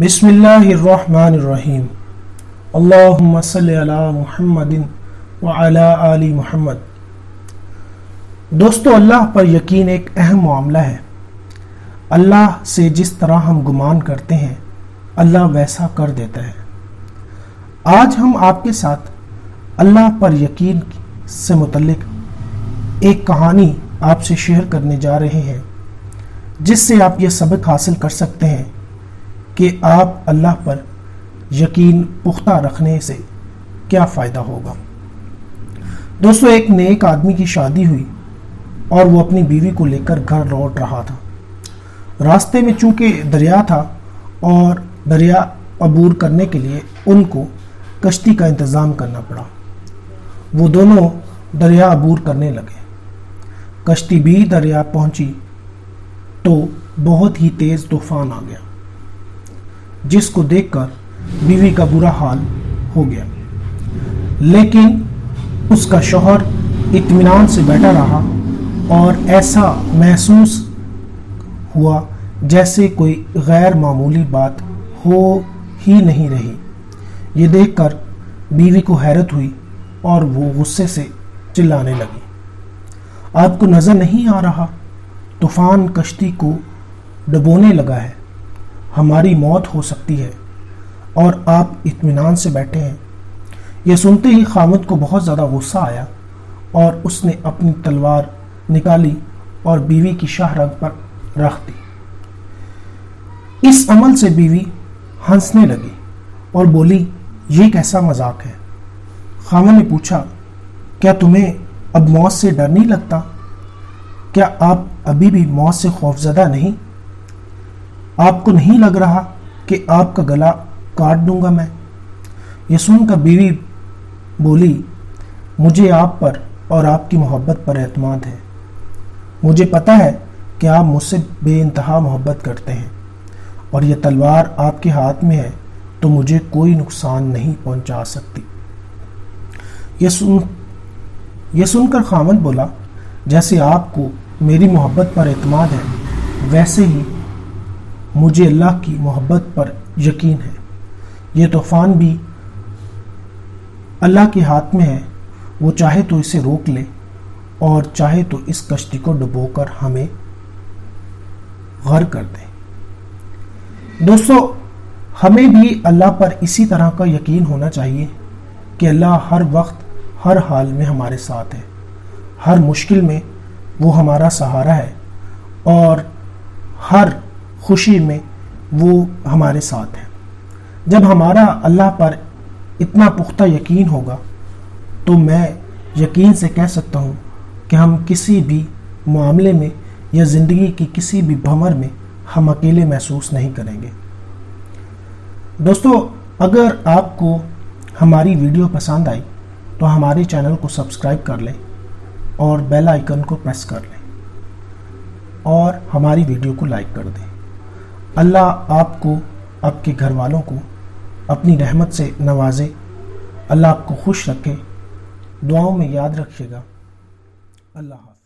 बिस्मिल्लाहिर्रहमानिर्रहीम। अल्लाहुम्मा सल्ली अला मुहम्मदिन व अला आली मुहम्मद। दोस्तों, अल्लाह पर यकीन एक अहम मामला है। अल्लाह से जिस तरह हम गुमान करते हैं अल्लाह वैसा कर देता है। आज हम आपके साथ अल्लाह पर यकीन से मुतल्लिक एक कहानी आपसे शेयर करने जा रहे हैं, जिससे आप ये सबक हासिल कर सकते हैं कि आप अल्लाह पर यकीन पुख्ता रखने से क्या फ़ायदा होगा। दोस्तों, एक नेक आदमी की शादी हुई और वो अपनी बीवी को लेकर घर लौट रहा था। रास्ते में चूँकि दरिया था और दरिया अबूर करने के लिए उनको कश्ती का इंतज़ाम करना पड़ा। वो दोनों दरिया अबूर करने लगे। कश्ती भी दरिया पहुंची तो बहुत ही तेज़ तूफान आ गया, जिसको देखकर बीवी का बुरा हाल हो गया। लेकिन उसका शौहर इत्मीनान से बैठा रहा और ऐसा महसूस हुआ जैसे कोई गैर मामूली बात हो ही नहीं रही। ये देखकर बीवी को हैरत हुई और वो गुस्से से चिल्लाने लगी, आपको नज़र नहीं आ रहा, तूफ़ान कश्ती को डुबोने लगा है, हमारी मौत हो सकती है और आप इत्मीनान से बैठे हैं। यह सुनते ही खामद को बहुत ज़्यादा गुस्सा आया और उसने अपनी तलवार निकाली और बीवी की शाहरग पर रख दी। इस अमल से बीवी हंसने लगी और बोली, ये कैसा मजाक है। खामद ने पूछा, क्या तुम्हें अब मौत से डर नहीं लगता? क्या आप अभी भी मौत से खौफजदा नहीं? आपको नहीं लग रहा कि आपका गला काट दूंगा मैं? यह सुनकर बीवी बोली, मुझे आप पर और आपकी मोहब्बत पर एतमाद है। मुझे पता है कि आप मुझसे बेइंतहा मोहब्बत करते हैं और यह तलवार आपके हाथ में है तो मुझे कोई नुकसान नहीं पहुंचा सकती। यह सुनकर खामद बोला, जैसे आपको मेरी मोहब्बत पर एतमाद है वैसे ही मुझे अल्लाह की मोहब्बत पर यकीन है। ये तूफ़ान भी अल्लाह के हाथ में है, वो चाहे तो इसे रोक ले और चाहे तो इस कश्ती को डुबोकर हमें गर्क कर दे। दोस्तों, हमें भी अल्लाह पर इसी तरह का यकीन होना चाहिए कि अल्लाह हर वक्त हर हाल में हमारे साथ है। हर मुश्किल में वो हमारा सहारा है और हर खुशी में वो हमारे साथ है। जब हमारा अल्लाह पर इतना पुख्ता यकीन होगा तो मैं यकीन से कह सकता हूँ कि हम किसी भी मामले में या ज़िंदगी की किसी भी भंवर में हम अकेले महसूस नहीं करेंगे। दोस्तों, अगर आपको हमारी वीडियो पसंद आई तो हमारे चैनल को सब्सक्राइब कर लें और बेल आइकन को प्रेस कर लें और हमारी वीडियो को लाइक कर दें। अल्लाह आपको, आपके घर वालों को अपनी रहमत से नवाजे। अल्लाह आपको खुश रखे। दुआओं में याद रखिएगा। अल्लाह हाफ़िज़।